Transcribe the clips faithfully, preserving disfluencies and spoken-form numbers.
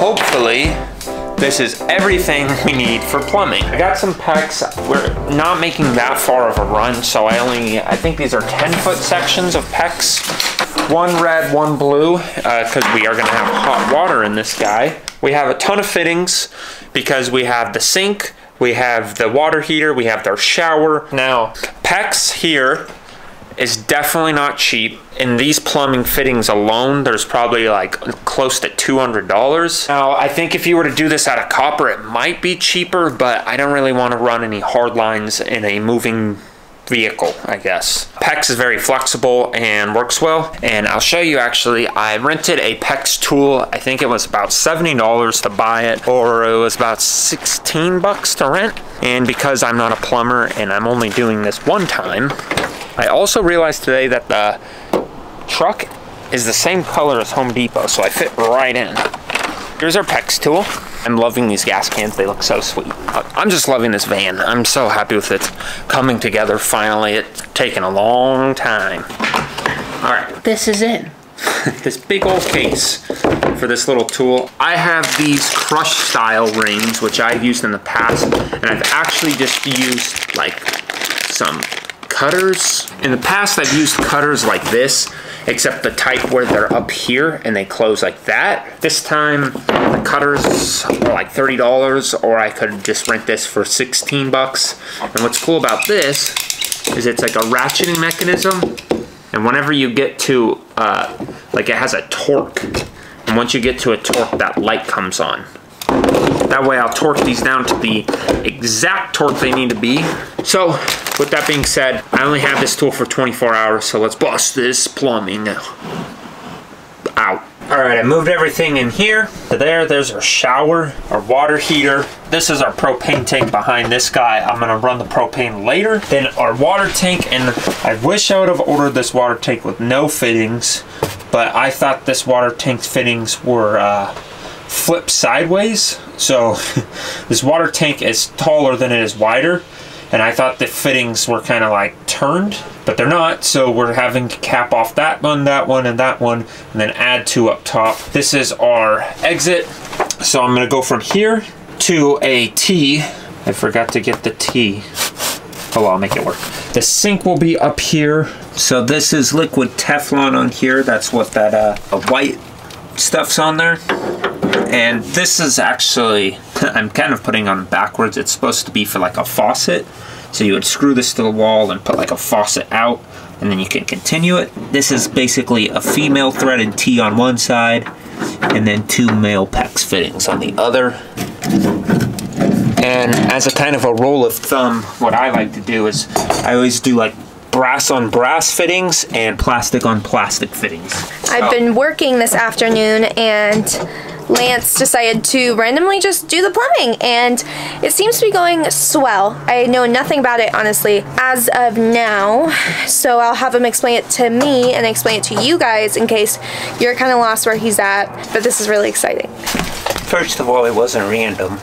hopefully this is everything we need for plumbing. I got some PEX. We're not making that far of a run, so I only, I think these are ten foot sections of PEX. One red, one blue, because uh, we are gonna have hot water in this guy. We have a ton of fittings because we have the sink, we have the water heater, we have their shower. Now, PEX here is definitely not cheap. In these plumbing fittings alone, there's probably like close to two hundred dollars. Now, I think if you were to do this out of copper, it might be cheaper, but I don't really want to run any hard lines in a moving vehicle, I guess. PEX is very flexible and works well. And I'll show you actually, I rented a PEX tool. I think it was about seventy dollars to buy it, or it was about sixteen bucks to rent. And because I'm not a plumber and I'm only doing this one time, I also realized today that the truck is the same color as Home Depot, so I fit right in. Here's our PEX tool. I'm loving these gas cans, they look so sweet. I'm just loving this van. I'm so happy with it coming together finally. It's taken a long time. All right, this is it. This big old case for this little tool. I have these crush style rings, which I've used in the past, and I've actually just used like some cutters. In the past, I've used cutters like this, except the type where they're up here and they close like that. This time, the cutters are like thirty dollars, or I could just rent this for sixteen bucks. And what's cool about this is it's like a ratcheting mechanism, and whenever you get to, uh, like it has a torque, and once you get to a torque, that light comes on. That way I'll torque these down to the exact torque they need to be. So with that being said, I only have this tool for twenty-four hours, so let's bust this plumbing out. All right, I moved everything in here to there. There's our shower, our water heater. This is our propane tank behind this guy. I'm gonna run the propane later. Then our water tank, and I wish I would have ordered this water tank with no fittings, but I thought this water tank's fittings were uh, flip sideways, so this water tank is taller than it is wider, and I thought the fittings were kind of like turned, but they're not, so we're having to cap off that one, that one, and that one, and then add two up top. This is our exit, so I'm going to go from here to a T. I forgot to get the T. Oh, I'll make it work. The sink will be up here, so this is liquid Teflon on here. That's what that uh, white stuff's on there. And this is actually, I'm kind of putting on backwards. It's supposed to be for like a faucet. So you would screw this to the wall and put like a faucet out, and then you can continue it. This is basically a female threaded T on one side, and then two male PEX fittings on the other. And as a kind of a rule of thumb, what I like to do is I always do like brass on brass fittings and plastic on plastic fittings. So I've been working this afternoon, and Lance decided to randomly just do the plumbing, and it seems to be going swell. I know nothing about it, honestly, as of now, so I'll have him explain it to me and explain it to you guys in case you're kind of lost where he's at, but this is really exciting. First of all, it wasn't random.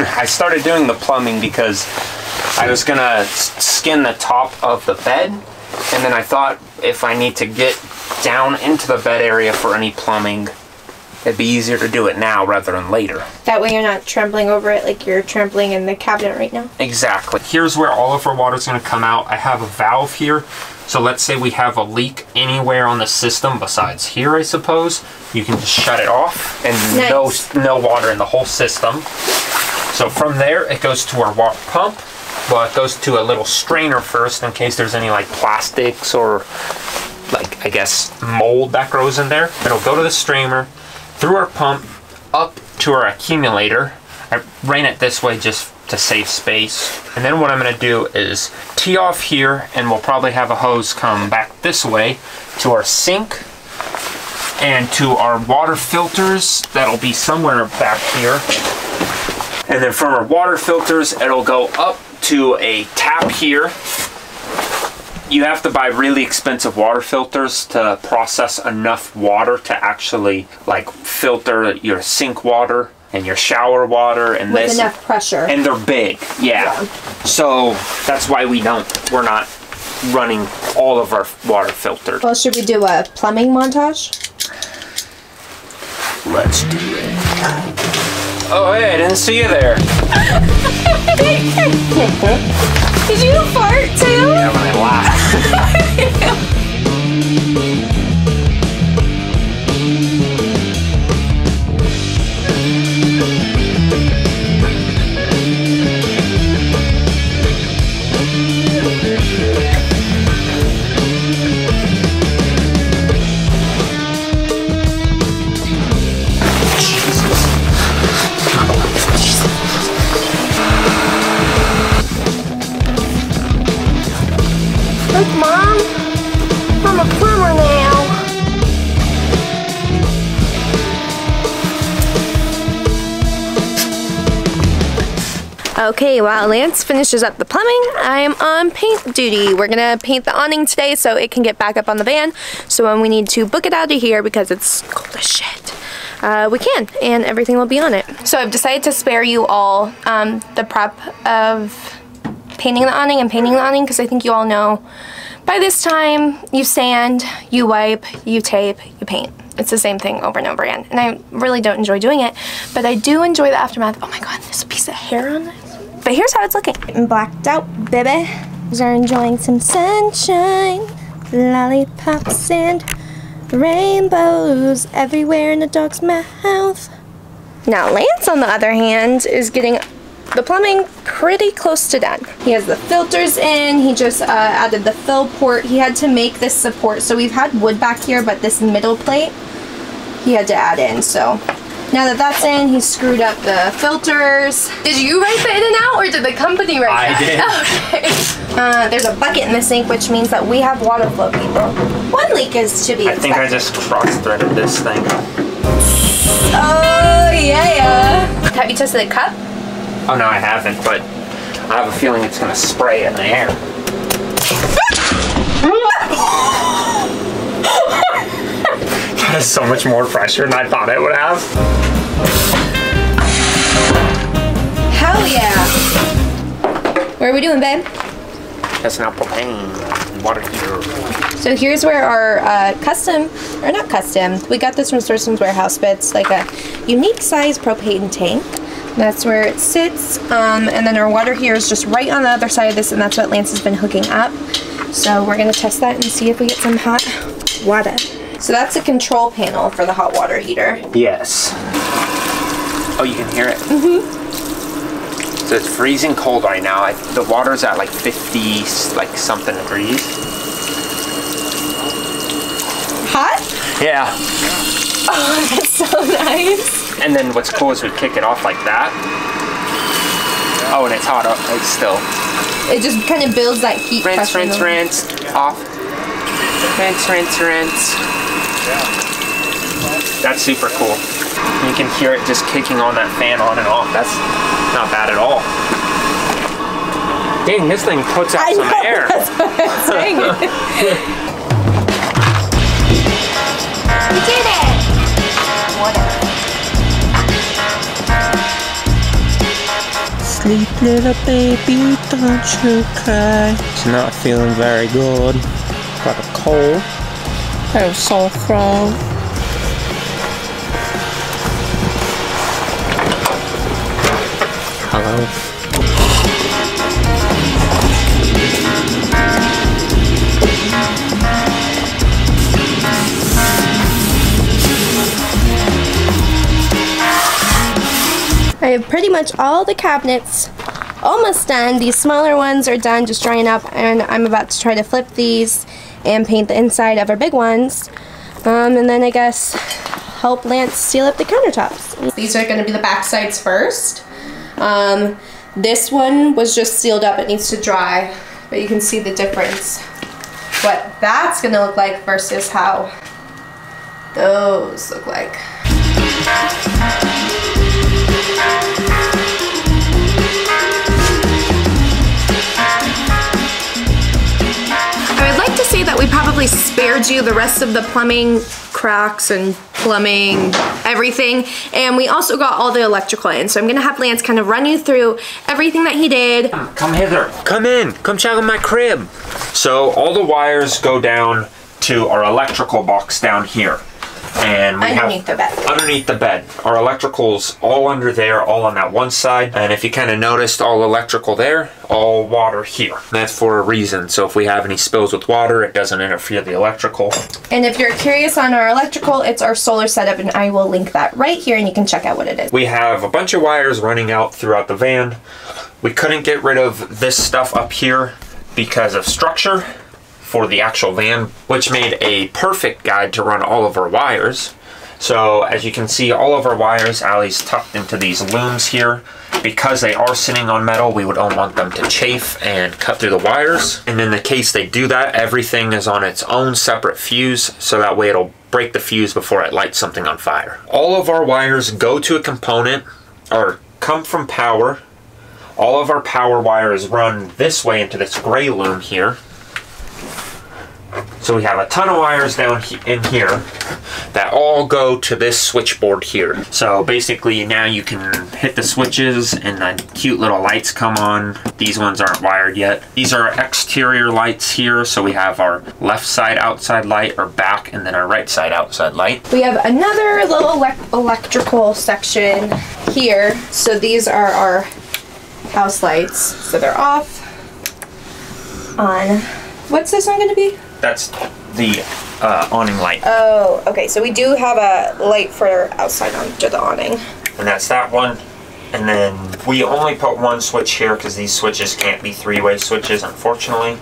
I started doing the plumbing because I was gonna skin the top of the bed, and then I thought if I need to get down into the bed area for any plumbing, it'd be easier to do it now rather than later. That way you're not trampling over it like you're trampling in the cabinet right now. Exactly. Here's where all of our water's gonna come out. I have a valve here. So let's say we have a leak anywhere on the system besides here, I suppose. You can just shut it off, and nice. no, no water in the whole system. So from there, it goes to our water pump. Well, it goes to a little strainer first in case there's any like plastics or like, I guess, mold that grows in there. It'll go to the strainer, through our pump, up to our accumulator. I ran it this way just to save space. And then what I'm gonna do is tee off here, and we'll probably have a hose come back this way to our sink and to our water filters. That'll be somewhere back here. And then from our water filters, it'll go up to a tap here. You have to buy really expensive water filters to process enough water to actually like filter your sink water and your shower water and with this. With enough pressure. And they're big, yeah. yeah. So that's why we don't, we're not running all of our water filters. Well, should we do a plumbing montage? Let's do it. Oh, hey, I didn't see you there. Did you fart too? Yeah, but I Okay, while Lance finishes up the plumbing, I am on paint duty. We're gonna paint the awning today so it can get back up on the van. So when we need to book it out of here because it's cold as shit, uh, we can, and everything will be on it. So I've decided to spare you all um, the prep of painting the awning and painting the awning because I think you all know by this time you sand, you wipe, you tape, you paint. It's the same thing over and over again. And I really don't enjoy doing it, but I do enjoy the aftermath. Oh my God, there's a piece of hair on it. But here's how it's looking. Getting blacked out, baby. We're enjoying some sunshine, lollipops and rainbows everywhere in the dog's mouth. Now Lance, on the other hand, is getting the plumbing pretty close to done. He has the filters in. He just uh, added the fill port. He had to make this support. So we've had wood back here, but this middle plate he had to add in, so. Now that that's in, he screwed up the filters. Did you write the in and out, or did the company write I that? I did. Okay. Uh, there's a bucket in the sink, which means that we have water flow, people. One leak is to be expected. I think I just cross-threaded this thing. Oh, yeah. Have you tested the cup? Oh, no, I haven't, but I have a feeling it's going to spray in the air. That has so much more pressure than I thought it would have. Hell yeah! What are we doing, babe? That's not propane. Water heater. So here's where our uh, custom, or not custom, we got this from Sourcing's Warehouse, but it's like a unique size propane tank. That's where it sits, um, and then our water heater is just right on the other side of this, and that's what Lance has been hooking up. So we're gonna test that and see if we get some hot water. So that's a control panel for the hot water heater. Yes. Oh, you can hear it? Mm-hmm. So it's freezing cold right now. I, the water's at like fifty, like something degrees. Hot? Yeah. Oh, that's so nice. And then what's cool is we kick it off like that. Oh, and it's hot up, it's still. It just kind of builds that heat. Rinse, rinse, rinse, rinse, off. Rinse, rinse, rinse. That's super cool. You can hear it just kicking on that fan on and off. That's not bad at all. Dang, this thing puts out I some know, air. That's what I'm saying. We did it! Sleep, little baby, don't you cry. It's not feeling very good. Got a cold. I have sore throat. Hello. I have pretty much all the cabinets almost done. These smaller ones are done, just drying up, and I'm about to try to flip these and paint the inside of our big ones. Um, and then I guess help Lance seal up the countertops. These are gonna be the back sides first. Um, this one was just sealed up, it needs to dry, but you can see the difference. What that's gonna look like versus how those look like. That we probably spared you the rest of the plumbing cracks and plumbing everything, and we also got all the electrical in, so I'm gonna have Lance kind of run you through everything that he did. Come hither, come in, come check out my crib. So all the wires go down to our electrical box down here. and we underneath have the bed. Underneath the bed. Our electrical's all under there, all on that one side. And if you kind of noticed, all electrical there, all water here. That's for a reason. So if we have any spills with water, it doesn't interfere the electrical. And if you're curious on our electrical, it's our solar setup, and I will link that right here and you can check out what it is. We have a bunch of wires running out throughout the van. We couldn't get rid of this stuff up here because of structure for the actual van, which made a perfect guide to run all of our wires. So as you can see, all of our wires, Allie's tucked into these looms here. Because they are sitting on metal, we would don't want them to chafe and cut through the wires. And in the case they do that, everything is on its own separate fuse, so that way it'll break the fuse before it lights something on fire. All of our wires go to a component, or come from power. All of our power wires run this way into this gray loom here. So we have a ton of wires down he in here that all go to this switchboard here. So basically now you can hit the switches and the cute little lights come on. These ones aren't wired yet. These are exterior lights here. So we have our left side outside light, or back, and then our right side outside light. We have another little ele electrical section here. So these are our house lights. So they're off on, what's this one gonna be? That's the uh, awning light. Oh, okay. So we do have a light for outside under the awning. And that's that one. And then we only put one switch here because these switches can't be three-way switches, unfortunately.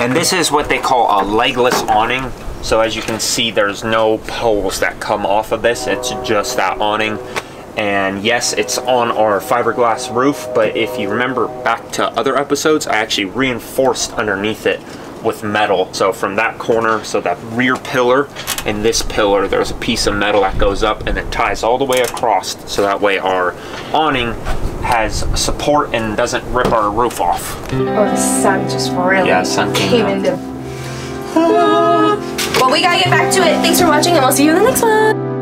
And this is what they call a legless awning. So as you can see, there's no poles that come off of this. It's just that awning. And yes, it's on our fiberglass roof, but if you remember back to other episodes, I actually reinforced underneath it with metal. So from that corner, so that rear pillar and this pillar, there's a piece of metal that goes up and it ties all the way across. So that way our awning has support and doesn't rip our roof off. Oh, the sun just really yeah, sun came into. Well, we gotta get back to it. Thanks for watching and we'll see you in the next one.